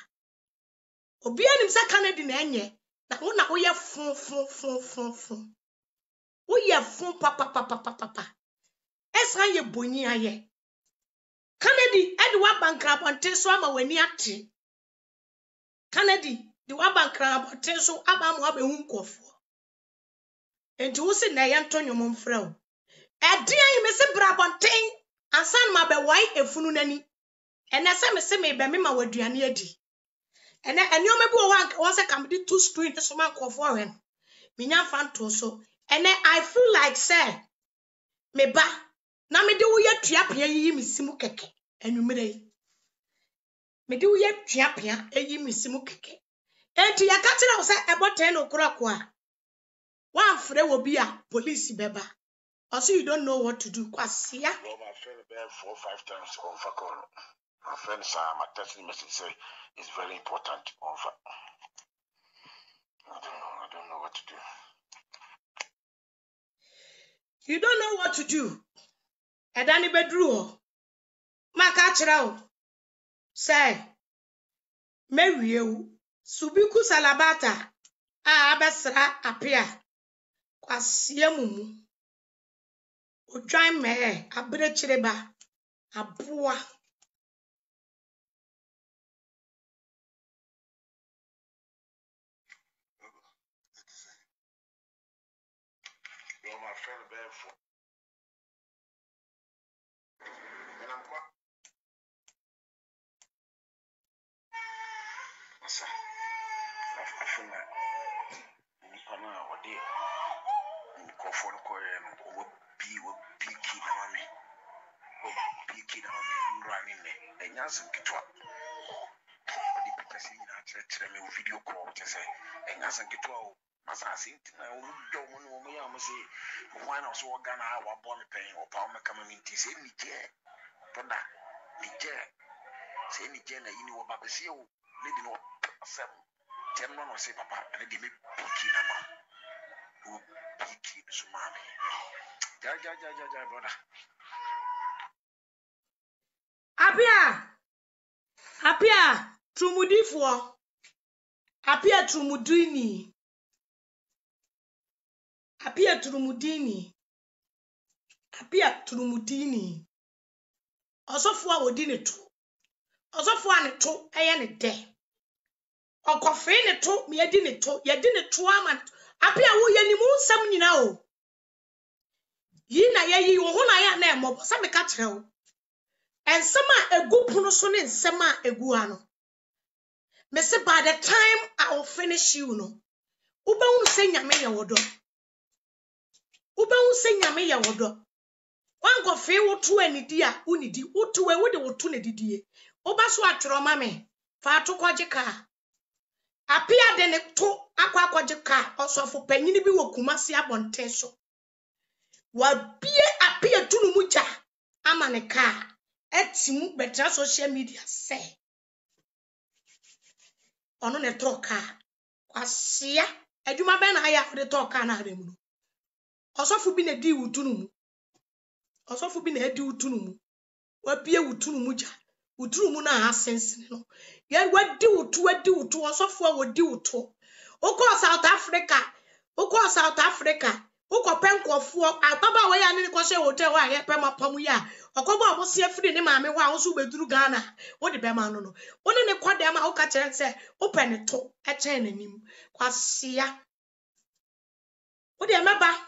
Obi anim se Kennedy na enye, na wona wo ye fun. Wo ye fun pa. Esra ye boni aye. Kennedy e di wa bankra bonte so ama wani ate. Kennedy di wa bankra bonte so aba mo abehun kofo. Enti wo se na ye ntonyo mo mfrao. Edia yi mese brabonten ansan ma be wai efunu nani ene se mese me be me ma waduane adi ene enioma bi wo se kam di two screen to so ma kofo wen me nya fanto so ene I feel like say me ba na me de wo ya tuapia yi misimu keke enumere yi me de wo ya tuapia yi misimu keke enti ya ka tira wo se eboten okorako a wan fre wo bi a police beba. Also, you don't know what to do. Kwasi ya. No, my friend been 4 or 5 times on phone. My friend sent my text message say it's very important on phone. I don't know what to do. You don't know what to do. Edani bedruo. Maka chirao. Say. Mewiewu. Subiku salabata. Abesra apia. Kwasi ya mumu. Ujai me, abire chireba, abua. Apia Trumudifo. Apia Trumudini. Apia Turumudini. Apia Turumudini. Osofwa odini tu. Osofwa ne tu eye ne de. Okofe ne tu me yedi ne tu, yedi ne tu ama. Apia wo yani mu nsam nyina o. Yi na yeyi wo ho na ya na emobo se me ka kire o. Ensema egu puno so ne ensema egu ano. Me se by the time I will finish you no. Ube unu se nyame ye wodo. Ube unu se nyame ye wodo. Wango fe wotu e nidia unidi. Utu e wode wotu ne didiye. Oba su atro mame. Fa atu kwa jika. Apia dene to akwa kwa jika. Osofo penyini bi wokumasi abontensho. Wabie apia tunu muja. Ama ne ka. Etimu betra social media se. Ono ne troka. Kwa siya. Ejuma ben haya for the talk and aremuno. Osofu bi ne di wutunumu. Osofu bi ne di wutunumu. Wa bie wutunumu ja. Wutunumu na ha sense no. Ye wa di wutu osofu wa di wutu. Oko South Africa. Oko South Africa. Oko penkofu ababa wa ya ni ko she hotel wa ye pe mapam ya. Okoba obo sie free ni maame wa wo so beduru Ghana. Wo de be ma no no. Wo ne ne kodem a wo ka kere se wo pene to e chen nanim. Kwasia. Wo de meba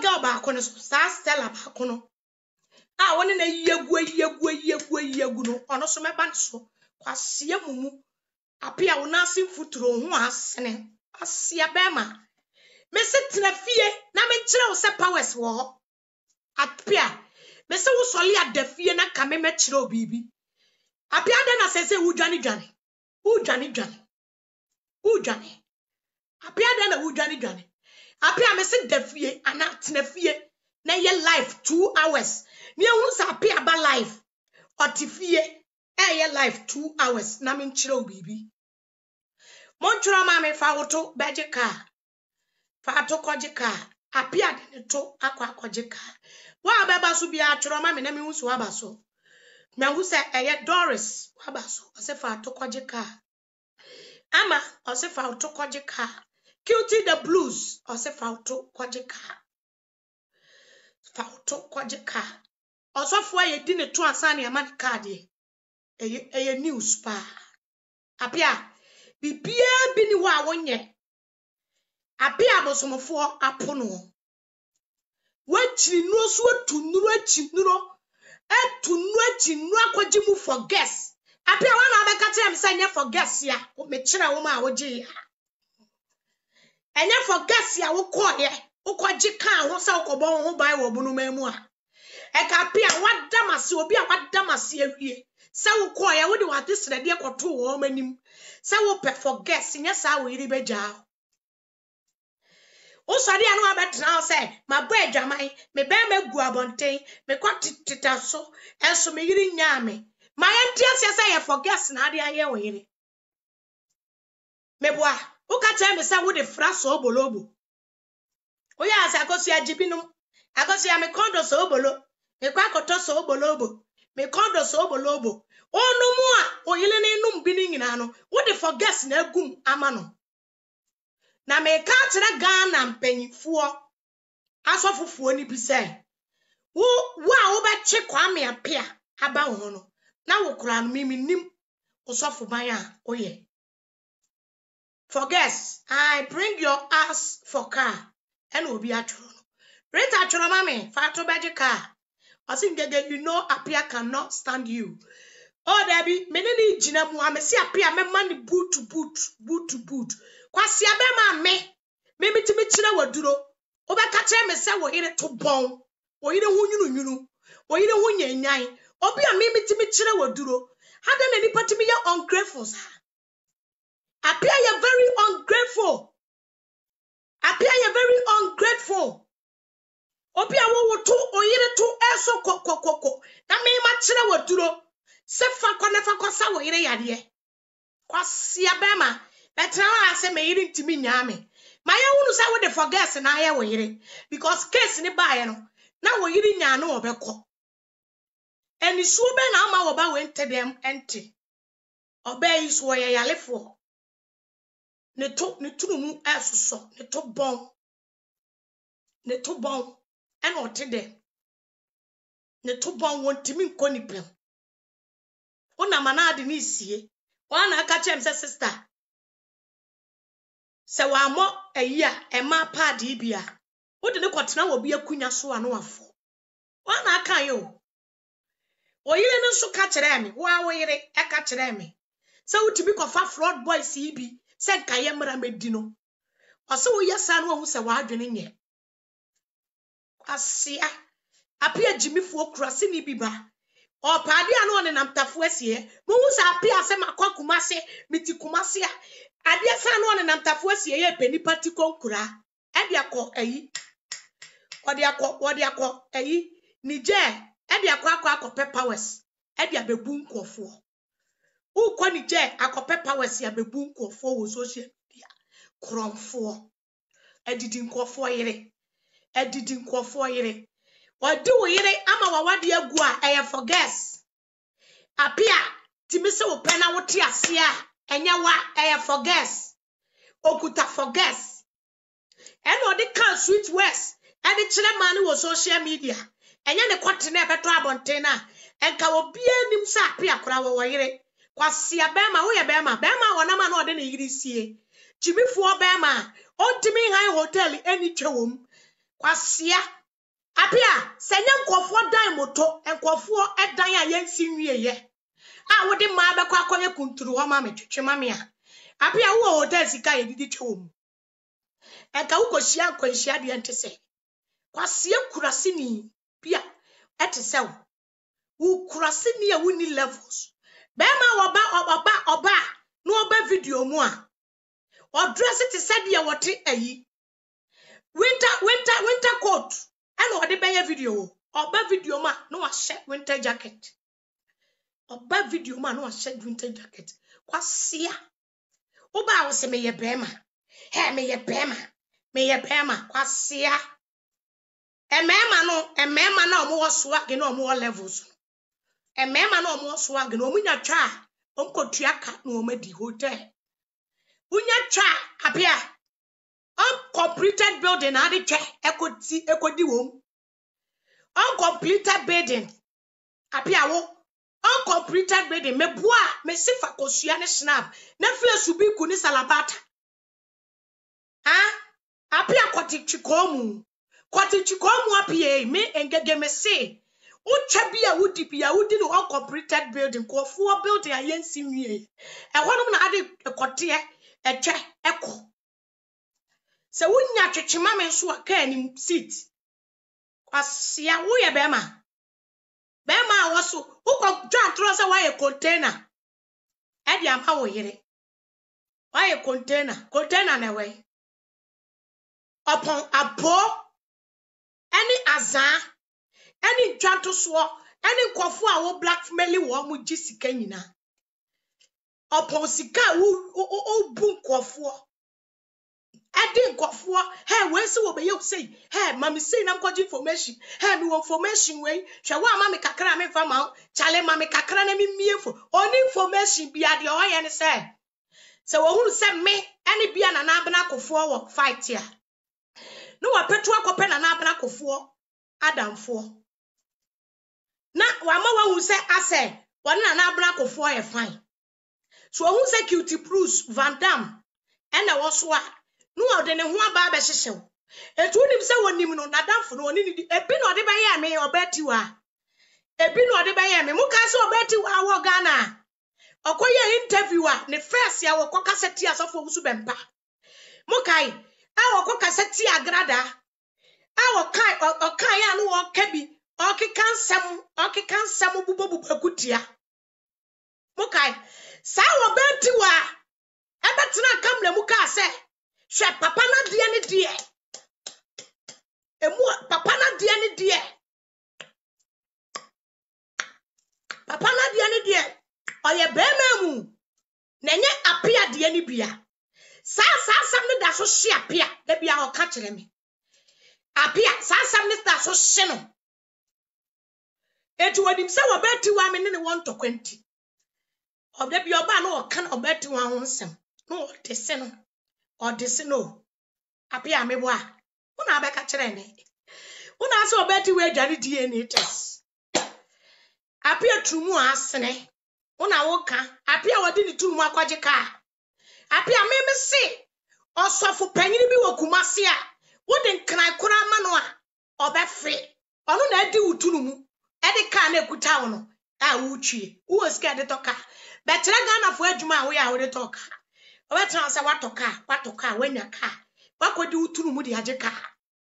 girl ba ko no so star Stella ba ko no. Ah wo ne na yegu no. Ono so meba so. Kwasia mumu. Apia wo na sin futuro ho asene. Kwasia be ma. Me se tena fie na me kire wo se powers wo ho. Apia me se wo soli adafie na kame me kire obibi apia da na sese wo dwane apia da na wo dwane apia me se dafie ana tenafie na ye life 2 hours me ehun sa apia ba life otifie ye life 2 hours na me kire obibi montro ma me fa woto bejeka fa to kojeka apia da ne to akwa kojeka wa baba so bia atworo ma me na me husu aba so me husa eye Doris aba so ose fa to kojeka ama ose fa to kojeka Cutie the Blues ose fa to kojeka oso fo ye di ne to asane e man card eye news pa apia bibia bi ni wa wonye apia bosomfo apono Wetri no so etu nuro akwaji mu for guess. Apia wana abeka tell me say for guess ya. O me kire wo ma woji ya. Enye for guess ya wo kọ ye. Wo kwaji kan wo sa wo kọ ho bai wo bunu mamu a. Eka apia wadamase obi a wadamase awie. Sa wo kọ ye wo de wate srade kọto wo manim. Sa wo pe for guess nya sa wo iri beja. O sori anu abetra say ma bo adwaman me ben me gu abonten me kwatitita so enso me yiri nyaame ma entia say ye forget na ade aye wo yiri me boa o ka tell me say wo de fraso obolobo o ya say akosu ajibinum akosu ya me kondo so obolo me kwakoto so obolobo me kondo so obolobo onu mu a oyile ne num bi ni nyina no wo de forget na agum ama no na me ka kire Ghana mpanyifo asofufuo ni bi se wo ba che kwa me apia aba ho no na wo kura no mimi nim osofu ban a oye for guess I bring your ass for car and obi atoro no reta atoro mame fa to beje car osingege you know apia cannot stand you oh debi meneni jina mu amesi apia me mani boot Kwasi abema me mitimi kire waduro obeka kire me se wo ire to bon wo ire hunyunyunu wo ire hunyanyan obi a me mitimi kire waduro hada na nipa timi ya ungrateful sa appear you very ungrateful obi a wo to oyire to eso kokokoko na me ma kire waduro se fa kona fa kosa wo ire yade Kwasi abema Betra wa ase me yiri ntimi nyaame. Ma ye wunu sa wo de forget na ye wo yiri because case ni ba ye no na wo yiri nya na obekọ. Eni suo be na ama wo ba we ntedem ente. Obe yi so ye yalefo. Ne to ne tunu mu esoso, ne to bon. ne to bon eno otede ne to bon wontimi nko ni brem ona manade ni sie ona aka chem se sister se wa mo eya e ma padi bia wode ne kwotena wo bia kunya so ano afo ona aka yo oyire ne so ka kire me wa oyire e ka kire me se wutimi kofa fraud boys yi bi se nkaye mra medi no ose wo yesa no hu se wa adwene nye asia apia jimifo kura se ni biba o pade ano ne namtafo asie mo hu se apia se makokuma se mitikuma se ade afa no ne namtafo asie ye peni pati konkura ade akọ ayi ode akọ ayi nije ade akọ pepawers ade abebu nkofo u kwa nije akọ pepawers ya bebu nkofo wo social media kromfo edidi nkofo yire Wadi wo yire ama wawadi egu a eye for guess. Apia timise wo pena wo ti asia enya wa eye for guess. Okuta for guess. Eno de kan switch west. Ede chile mani wo social media. Enya ne kwotene beto abontena. Enka wo bia nim sa apia kura wo yire. Kwasia bema wo ye bema. Bema wona ma na ode ne yiri sie. Jimifuo bema. Ontimi han hotel eni twewom. Kwasia apia senya nkofo dan moto nkofo edan a yensi nwieye a wodi ma abekwa akonye kunturu ho ma metwetwe ma me a apia wo hotel sika yedidi twom enka wo kohia nkonhia de ente se kwasie kurase ni bia ete se wo kurase ni a woni levels be ma oba no oba video mu a odress it se de wote ayi winter coat and what the video oba video ma no a shed winter jacket oba video ma no a shed winter jacket kwasia oba wo se me ye bema kwasia e mema na omo swag na omo levels e mema na omo swag na omo nya twa onkotua ka na omo di hotel unya twa apia uncompleted building ade che ekodi wom uncompleted building apia wo uncompleted building meboa me sifa kosua ne snap na flesu bi ku ni salabata apia kwoti chikomu apia me engege me se utwa bia wudi no uncompleted building ko fuo building ayensi wie ehonum na ade ekote etwe eko se wunya twetwema me so aka ni seat kwasia wo ye bema wo so ukọ twa tro se wa ye container e dia ma wo yire wa ye container na we upon abo any azan any twanto so any kofo a wo blackmail wo mu gi sika nyina upon sika wo bu kofo Adin kofo he we se wo be ye say he ma me say na mko information he me information we hwe wa ma me kakra me fa ma chale ma me kakra na me miefo oni information bia de o ye ne say se wo hu se me ene bia na na abna kofo wo fight ya no wa petu akope na na abna kofo adamfo na wa ma wa hu se ase woni na na abna kofo ye fine so wo hu se cute plus vandam ene wo so a no ode ne ho aba be hyehyew etu nim se wonim no nadamfo no oni ni ebi no ode be ye me obetiwa ebi no ode be ye me muka se obetiwa wo Ghana okoye interviewer ne first ya wo kokase ti asofo wusu bempa mukai a wo kokase ti agrada a wo kai okai anu wo kabi okikan sam bubobubakutia mukai sa wo betiwa ebetena kamle muka se she papa na die ne die emu papa na die ne die oye bememu nenye apia die ne bia sa me da so she apia da bia o ka kire me apia sa me da so she no etu wadim se wo beti wa me ne won tokwanti obda bia oba na o kan obeti wa ho nsem no o te se no odisino apia meboa una be kachere ni una se obedi we adware DNA test apia trumu asene una woka apia wodi ni trumu akwaje ka apia meme se osofo panyini bi wokumase a wodi nkran kora mano a obefe onu na edi utunu mu edi ka na ekuta wo no a wutwie wo sika de toka betre Ghana fo adwuma a wo ya wo de toka obetra se watoka wenya ka wakodi utunu mu di aje ka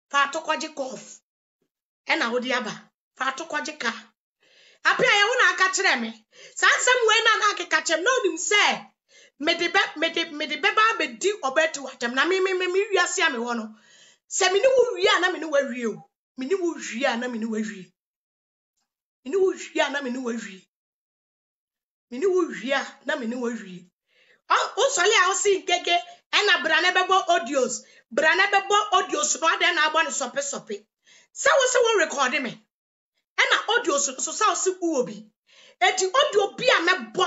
fa atokwaje kof e na wodi aba fa atokwaje ka apia ye wo na aka kire me sansam we na na aka kire me no dim se me de be ba be di obetu watam na me wiase ame wo no se me ni wo wi a na me ni wo wi o me ni wo wi a na me ni wo wi me ni wo wi a na me ni wo wi me ni wo wi a na me ni wo wi o so le a o si gege ena brane bebo audios no ade na agba no sope se wo record me ena audios so sa o si uwo bi eti audio bi a mebo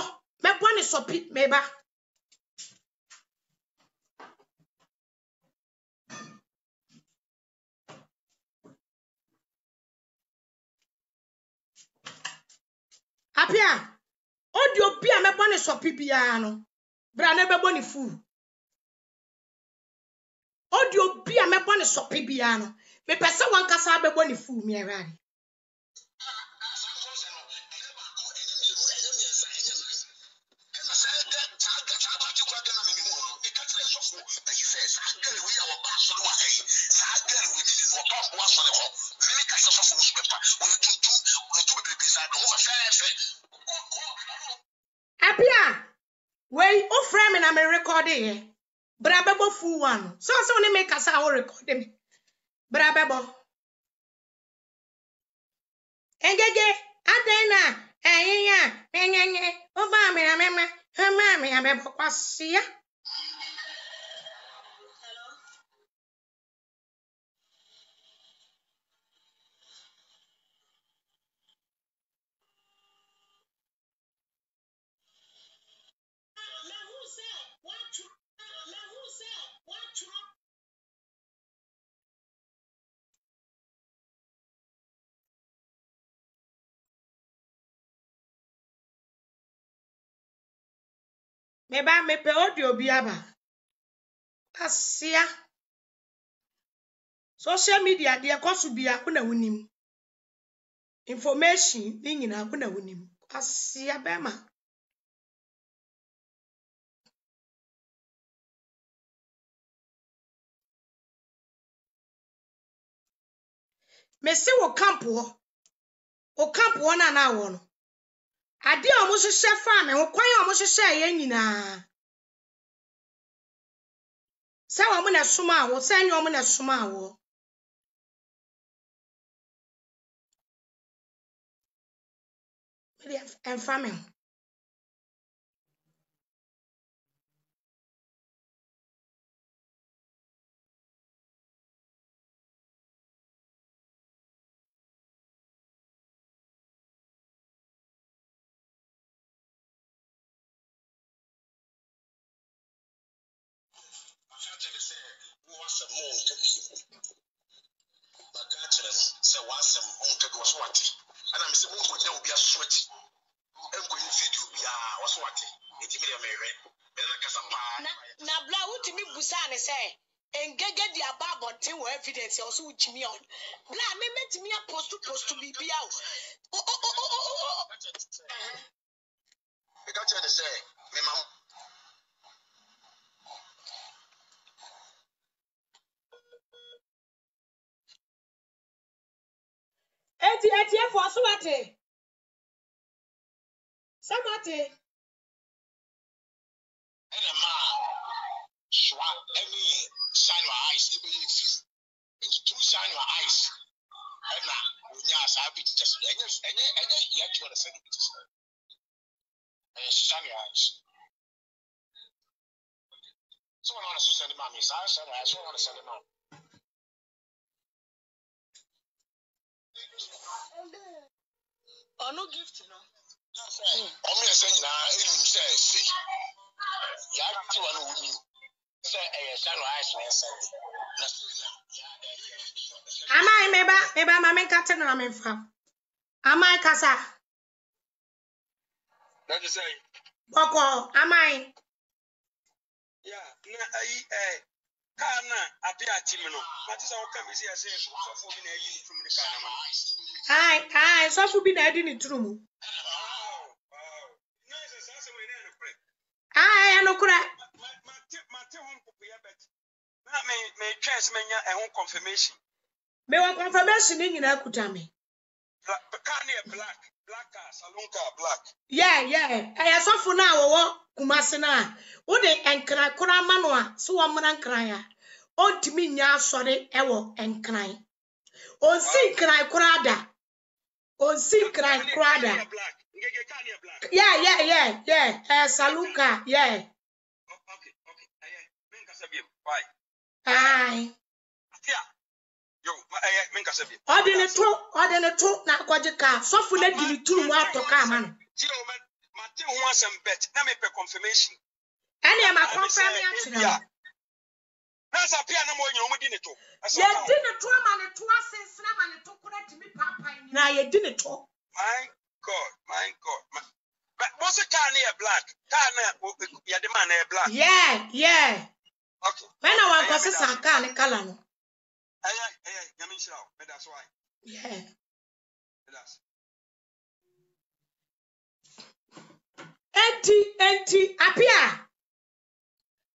ni sope meba apia audio bi a mebo ni sope bia no brane bebo ni fu audio bi a mebo ne sope bia no me pese wankasa bebo ne fu mi erare apia wey o frame na me recording here Brabebo full one. So only make us our recording. Brabebo. Engege, Adena, Aya, Engenge, Obama, Mamma, her mammy, I remember was here. Meba mepe audio biaba. Asia. Social media dia kosubia kuna unim. Information ninyi na kuna unim. Asia bema. Mese wo campo na na wono. Ade o mo hye fame ho kwan o mo hye ye nyina se wa mo na soma wo se nyo mo na soma wo me en fame evidence also with me on. Blah, me met me a post to be out. Oh. I got you to say, me mom. Eti for somebody. And a man, swat, any sign of eyes, even if you. And you do shine your eyes. And now, yes, I'll be just and then you have to understand it. Shine your eyes. Someone wants to send him on his eyes, and I just want to send him on. Or no gift, no. I'm saying, I didn't say, see, you have to know with you. Amai meba mama kata na memfa. Amai kasa. What you say? Boko amai. Yeah, na ai kana apia timno. What is our come here say so for me na yin from the kana man. Ai so for be na edi ni turumu. Ai anokura. Mate hom popoya bet. Na me chance menya ehon confirmation. Me wa confirmation ni nyina kuta me. Black car, salon car, black. Yeah. I saw for now wo kumasina. Wo de enkran kura manu a so wo mran kran ya. Ontimi nya asore ewo enkran. Onsi kran kura da. Onsi kran kura da. Yeah. Salon car, yeah. Okay. Menga sabie. Bye. Bye. Ordinate na kwajika so for let give to mu atoka man ti o mate ho asem bet na me pe confirmation any am confirm me atira na sa pia na mo nyo mu di ne to ye di ne to amane to asensena amane to kura di mi papa ni na ye di ne to my god but what's a car near black car na ye the man near black yeah okay when I want to say san car ne kala no Hey, let me show. But that's why. Yeah. That's. Enti,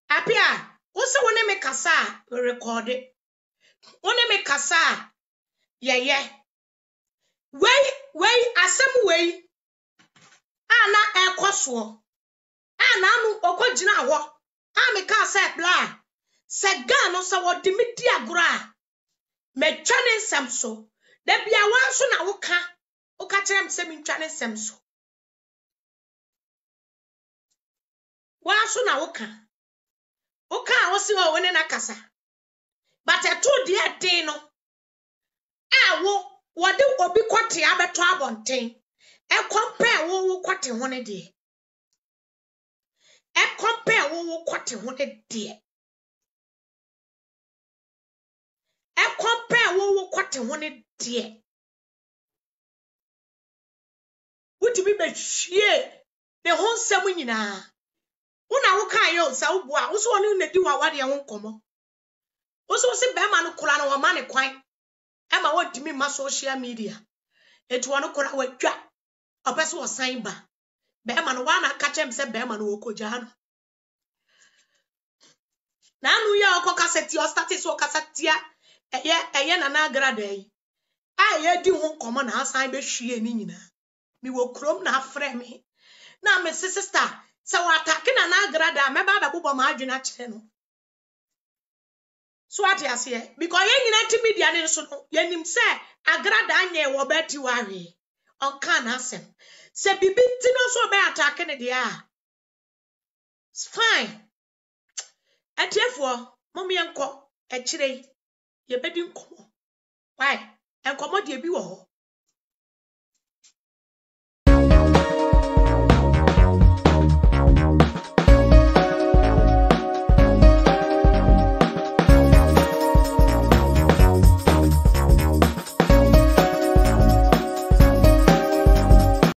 apia. Ose wone me kasa, we record it. Wone me kasa. Yeah. Wei, asem wei. Ana ekoso. Ana anu okojina ho. A me ka se bla. Se ga no se wodi me di agora. Me twane samso. De bia wansu na uka. Uka cherem se mi twane samso. Wansu na uka. Uka wasi wa wene na kasa. But a 2 day dino. Awo. Wadi obi kwati abe to abonten. E compare wo kwati hone de. E compare wo kwati hone de. E compare wo kwate hone de. Wuti bi be hwie ne honsam nyina. Una wo kan yo sa wo bua, wo so woni na di wa wade ho nkomo. Wo so se be ma no kura na wo ma ne kwan. E ma wo dimi ma social media. Eti wo no kura wa twa. Opeso wo sign ba. Be ma no wa na ka chem se be ma no wo koja no. Na anu ya okokaseti o status wo kasatia. Eye nana agrada yi. Aye di ho komo na asan be hwie ni nyina. Mi wo krom na afre me. Na me sister, se wo attack nana agrada me ba bebo ma adwena kire no. So ati ase because ye nyina ti media ne so no, ye nim se agrada anye wo beti wawe. On kan asem. Se bibi ti no so be attack ne de a. It's fine. Atefo, mommy enko, ekire yi. Ye bedi nkomo. Why? Enkomo de bi wo ho.